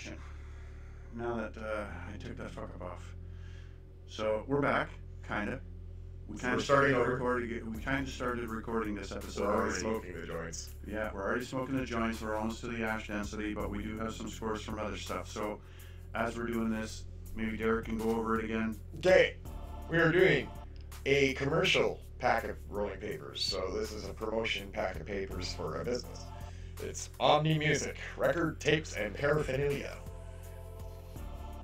action now that I took that fuck-up off. So we're back, kind of. We kind of started recording this episode already. We're already smoking the joints. Yeah, we're already smoking the joints. We're almost to the ash density, but we do have some scores from other stuff. So as we're doing this, maybe Derek can go over it again. Okay, we are doing a commercial pack of rolling papers. So this is a promotion pack of papers for a business. It's Omni Music, record, tapes, and paraphernalia.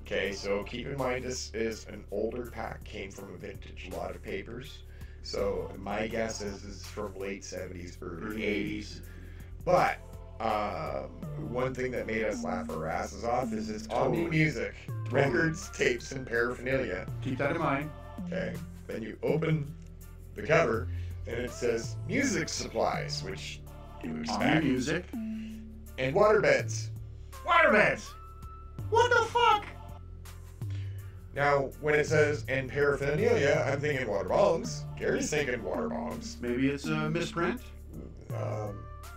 Okay, so keep in mind this is an older pack, came from a vintage lot of papers. So my guess is it's from late 70s, early 80s. But one thing that made us laugh our asses off is it's Omni Music, records, tapes, and paraphernalia. Keep that in mind. Okay, then you open the cover and it says music supplies, which you expect. Omni Music. And waterbeds. Waterbeds! What the fuck? Now, when it says, and paraphernalia, I'm thinking water bombs. Gary's thinking water bombs. Maybe it's a misprint?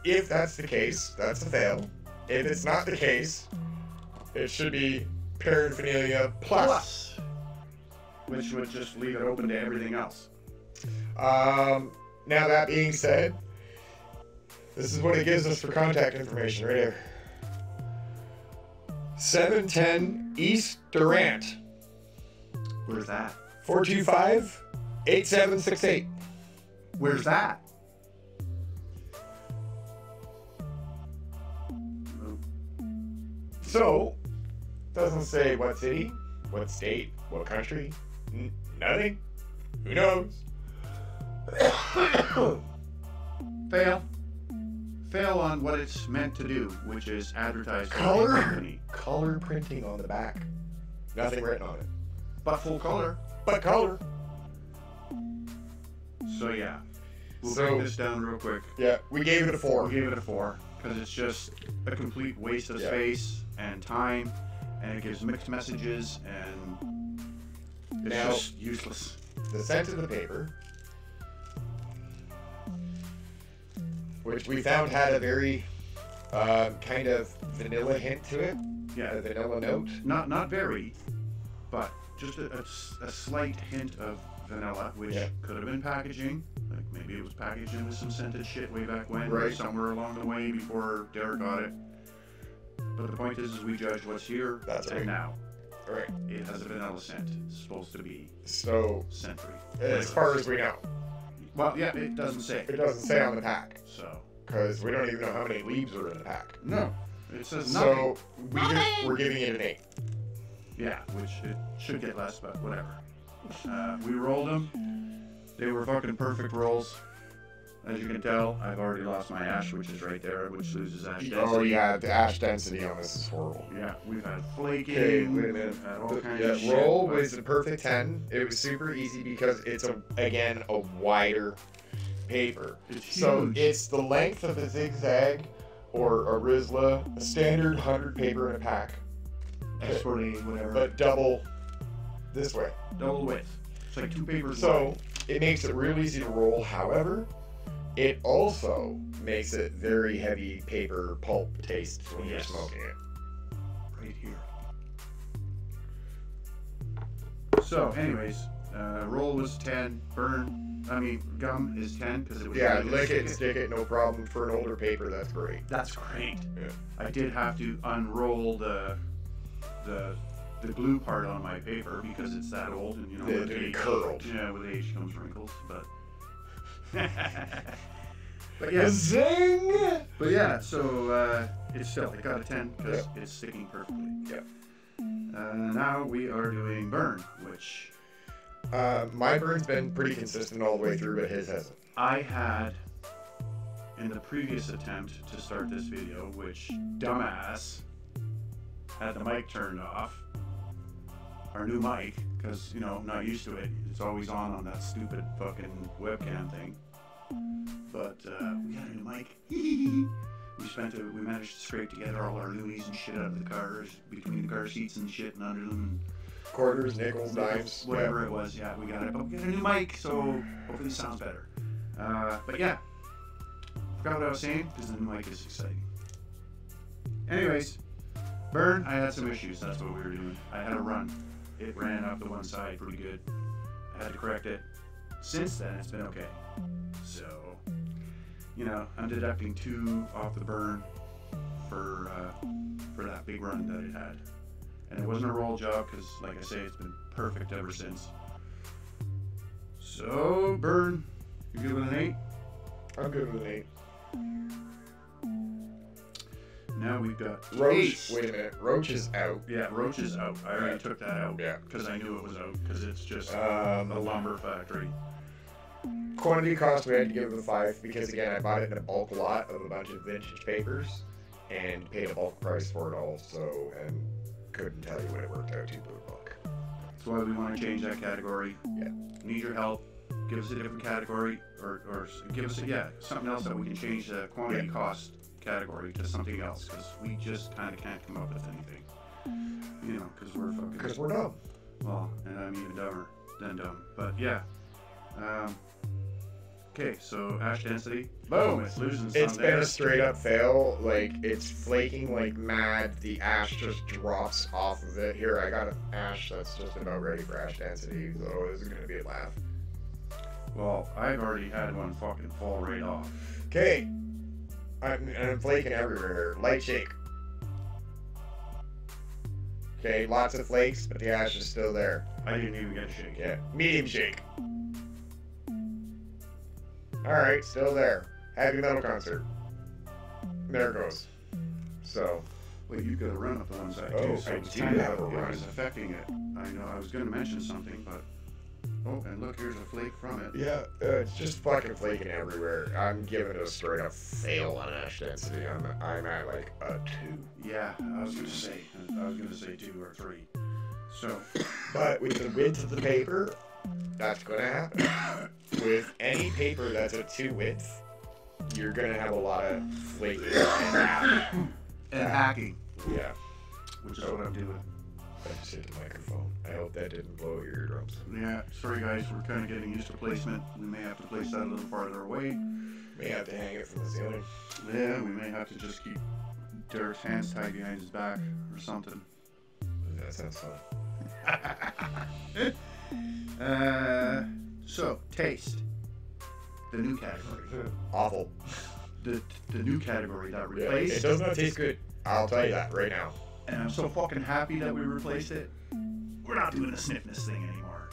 If that's the case, that's a fail. If it's not the case, it should be paraphernalia plus. Which would just leave it open to everything else. Now, that being said, this is what it gives us for contact information right here. 710 East Durant. Where's that? 425-8768. Where's that? So, doesn't say what city, what state, what country, nothing. Who knows? Fail. Fail on what it's meant to do, which is advertise color for a company. Color printing on the back. Nothing written on it. But full color. But color. So yeah, we'll break this down real quick. Yeah, we gave it a 4. We gave it a 4 because it's just a complete waste of space and time, and it gives mixed messages, and it's just useless. The scent of the paper, which we found had a very kind of vanilla hint to it. Yeah, a vanilla note. Not very, but. Just a slight hint of vanilla, which could have been packaging. Like maybe it was packaged in with some scented shit way back when, right. Or somewhere along the way before Derek got it. But the point is we judge what's here now. Right. It has a vanilla scent. It's supposed to be so scent-free. As far as we know. Well, yeah, it doesn't say. It doesn't say on the pack. So. Because we don't even know how many leaves are in the pack. No. It says nothing. So we're giving it an 8. Yeah, which it should get less, but whatever. We rolled them. They were fucking perfect rolls. As you can tell, I've already lost my ash, which is right there, which loses ash density. Oh yeah, the ash density on this is horrible. Yeah, we've had flaking, we've had all kinds of shit. Roll was a perfect 10. It was super easy because it's, again, a wider paper. It's huge. So it's the length of a Zigzag or a Rizla, a standard 100 paper in a pack. Exporting, whatever. But double this way. Double width. It's like 2 papers. So it makes it real easy to roll. However, it also makes it very heavy paper pulp taste when you're smoking it. Right here. So, anyways, roll was 10. Gum is 10 because it was. Yeah, lick it, stick it, no problem. For an older paper, that's great. That's great. Yeah. I did have to unroll the glue part on my paper because it's that old, and you know with age, curled. Yeah, with age comes wrinkles, but but yeah, zing. But yeah, so it's still it got a 10 because it's sticking perfectly. Yeah. Now we are doing burn, which my burn's been pretty consistent all the way through, but his hasn't. I had in the previous attempt to start this video, which dumbass. Had the mic turned off, our new mic, because, you know, I'm not used to it. It's always on that stupid fucking webcam thing. But we got a new mic. We managed to scrape together all our loonies and shit out of the cars, between the car seats and shit, and under them. Quarters, nickels, dimes, whatever it was. Yeah, we got it. But we got a new mic, so hopefully it sounds better. But yeah, forgot what I was saying because the new mic is exciting. Anyways. Burn, I had some issues, that's what we were doing. I had a run. It ran up to one side pretty good. I had to correct it. Since then, it's been okay. So, you know, I'm deducting 2 off the burn for that big run that it had. And it wasn't a roll job because, like I say, it's been perfect ever since. So, burn, you good with an 8? I'm good with an 8. Now we've got Roach. Wait a minute. Roach is out. Yeah, Roach is out. I already took that out. Yeah. Because I knew it was out. Because it's just a lumber factory. Quantity cost, we had to give it a 5. Because, again, I bought it in a bulk lot of a bunch of vintage papers. And paid a bulk price for it all. So, and couldn't tell you what it worked out to blue book. That's why we want to change that category. Yeah. Need your help. Give us a different category. Or give us, something else that we can change the quantity cost category to something else, because we just kind of can't come up with anything, you know, because we're fucking, because we're dumb. Well, and I'm even dumber than dumb, but yeah. Okay, so ash density, boom, it's losing something. It's been a straight up fail. Like, it's flaking like mad. The ash just drops off of it. Here, I got an ash that's just about ready for ash density, so this is gonna be a laugh. Well, I've already had one fucking fall right off. Okay. I'm flaking everywhere. Light shake. Okay, lots of flakes, but the ash is still there. I didn't even get a shake. Yeah. Medium shake. Alright, still there. Heavy metal concert. There it goes. So. Well, you've got a run up on one side too, so I do have a run. It was affecting it. I know, I was going to mention something, but... Oh, and look, here's a flake from it. Yeah, it's just fucking flaking everywhere. I'm giving it a straight up fail on ash density. I'm at like a 2. Yeah, I was gonna say 2 or 3. So, but with the width of the paper, that's gonna happen. With any paper that's a 2 width, you're gonna have a lot of flaking and hacking. Yeah, which is what I'm doing. I just hit the microphone. I hope that didn't blow your eardrums. Yeah, sorry guys, we're kind of getting used to placement. We may have to place that a little farther away. May have to hang it from the ceiling. Yeah, we may have to just keep Derek's hands tied behind his back or something. That sounds fun. So, taste. The new category. Awful. The new category that replaced. Yeah, it does not taste good. I'll tell you that right now. And I'm so fucking happy that we replaced it. We're not doing the sniffness thing anymore.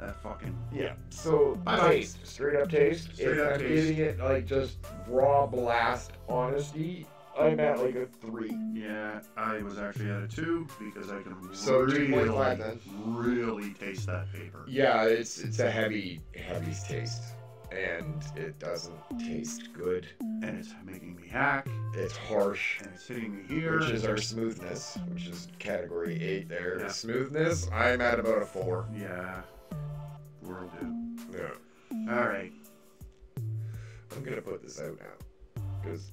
That fucking... Yeah. So, taste. Straight up taste. Straight up taste. Giving it, like, just raw blast honesty, I'm at, like, a 3. Yeah, I was actually at a 2, because I can really taste that paper. Yeah, it's a heavy taste. And it doesn't taste good. And it's making me hack. It's harsh. And it's hitting me here. Which is our smoothness, which is category 8 there. Yeah. Smoothness, I'm at about a 4. Yeah. We'll do. Yeah. Alright. I'm gonna put this out now. Because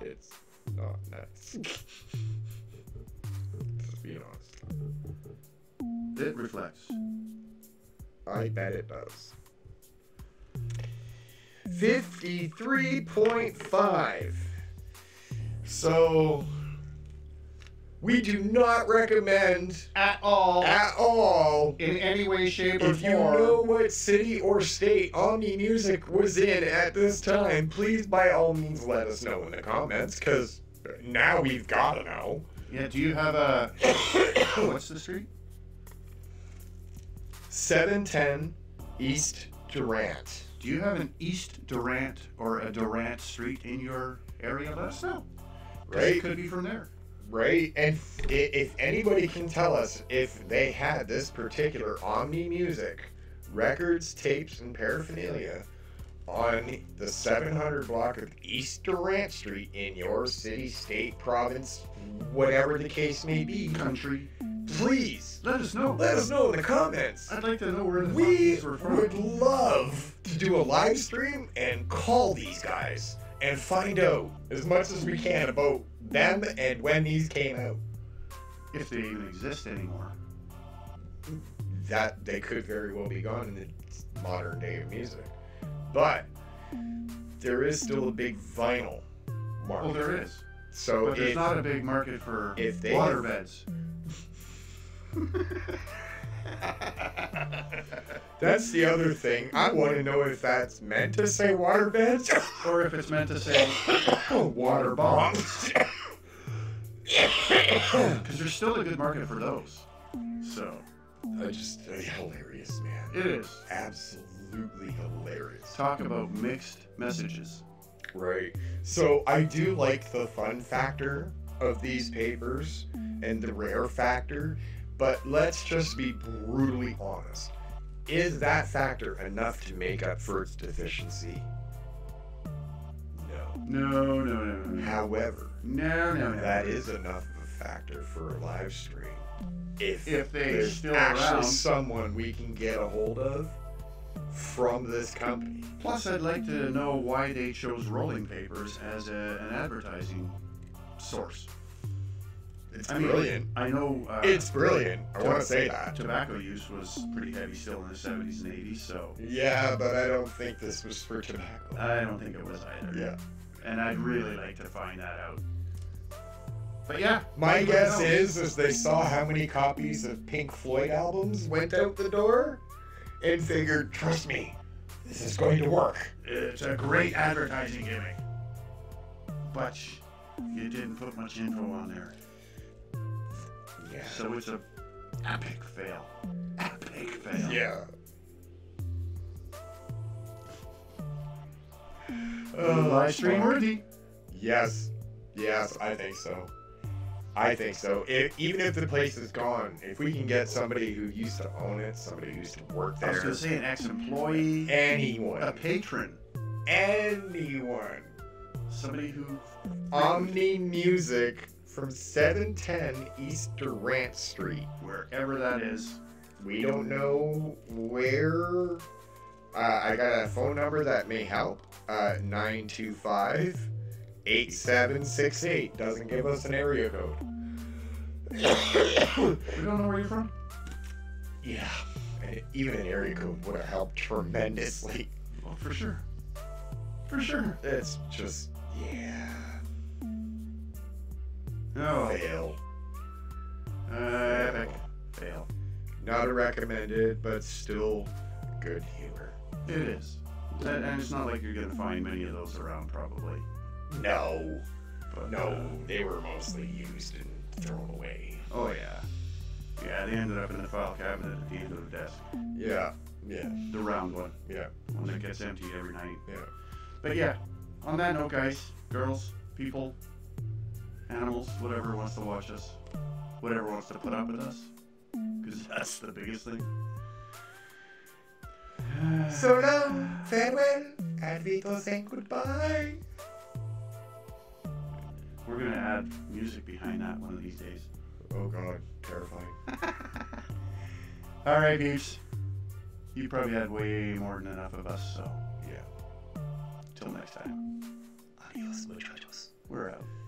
it's not nice. Just being honest. It reflects. I bet it does. 53.5. So we do not recommend at all in any way, shape, or form. If you know what city or state Omni Music was in at this time, please by all means let us know in the comments, because now we've got to know. Yeah, do you have a what's the street? 710 East Durant. Do you have an East Durant or a Durant Street in your area? Let us know. Right. It could be from there. Right. And if anybody can tell us if they had this particular Omni Music records, tapes, and paraphernalia on the 700 block of East Durant Street in your city, state, province, whatever the case may be, country, please let us know. Let us know in the comments. I'd like to know where we would love to do a live stream and call these guys and find out as much as we can about them and when these came out, if they even exist anymore. That they could very well be gone in the modern day of music, but there is still a big vinyl market. Well, there is. So but there's not a big market for water beds. That's the other thing. I want to know if that's meant to say water beds or if it's meant to say water bombs. Because there's still a good market for those. So. Just hilarious, man. It is. Absolutely hilarious. Talk about mixed messages. Right. So I do like the fun factor of these papers and the rare factor, but let's just be brutally honest. Is that factor enough to make up for its deficiency? No. No, no, no, no. However, that is enough of a factor for a live stream. If there's still actually someone we can get a hold of from this company. Plus, I'd like to know why they chose rolling papers as an advertising source. It's brilliant. I know it's brilliant. I want to say that tobacco use was pretty heavy still in the 70s and 80s. So yeah, but I don't think this was for tobacco. I don't think it was either. Yeah, and I'd really like to find that out. But yeah, my guess is they saw how many copies of Pink Floyd albums went out the door and figured, trust me, this is going to work. It's a great advertising gimmick. But you didn't put much info on there. Yeah. So it's an epic fail. Epic fail. Yeah. Live stream worthy. Yes. Yes, I think so. I think so. Even if the place is gone, if we can get somebody who used to own it, somebody who used to work there. I was going to say an ex-employee. Anyone. A patron. Anyone. Somebody who... Omni Music from 710 East Durant Street. Wherever that is. We don't know where. I got a phone number that may help. 925-8768 doesn't give us an area code. We don't know where you're from? Yeah. Even an area code would have helped tremendously. Well, for sure. For sure. It's just, yeah. Oh. Fail. Epic. Fail. Not a recommended, but still good humor. It is. And it's not like you're going to find many of those around, probably. No, but, no, they were mostly used and thrown away. Oh yeah, yeah. They ended up in the file cabinet at the end of the desk. Yeah, yeah. The round one. Yeah. One that gets emptied every night. Yeah. But yeah, on that note, guys, girls, people, animals, whatever wants to watch us, whatever wants to put up with us, because that's the biggest thing. So long, farewell, and we go saying goodbye. We're going to add music behind that one of these days. Oh, God. Terrifying. All right, peeps. You probably had way more than enough of us, so. Yeah. Till next time. Adios, muchachos. We're out.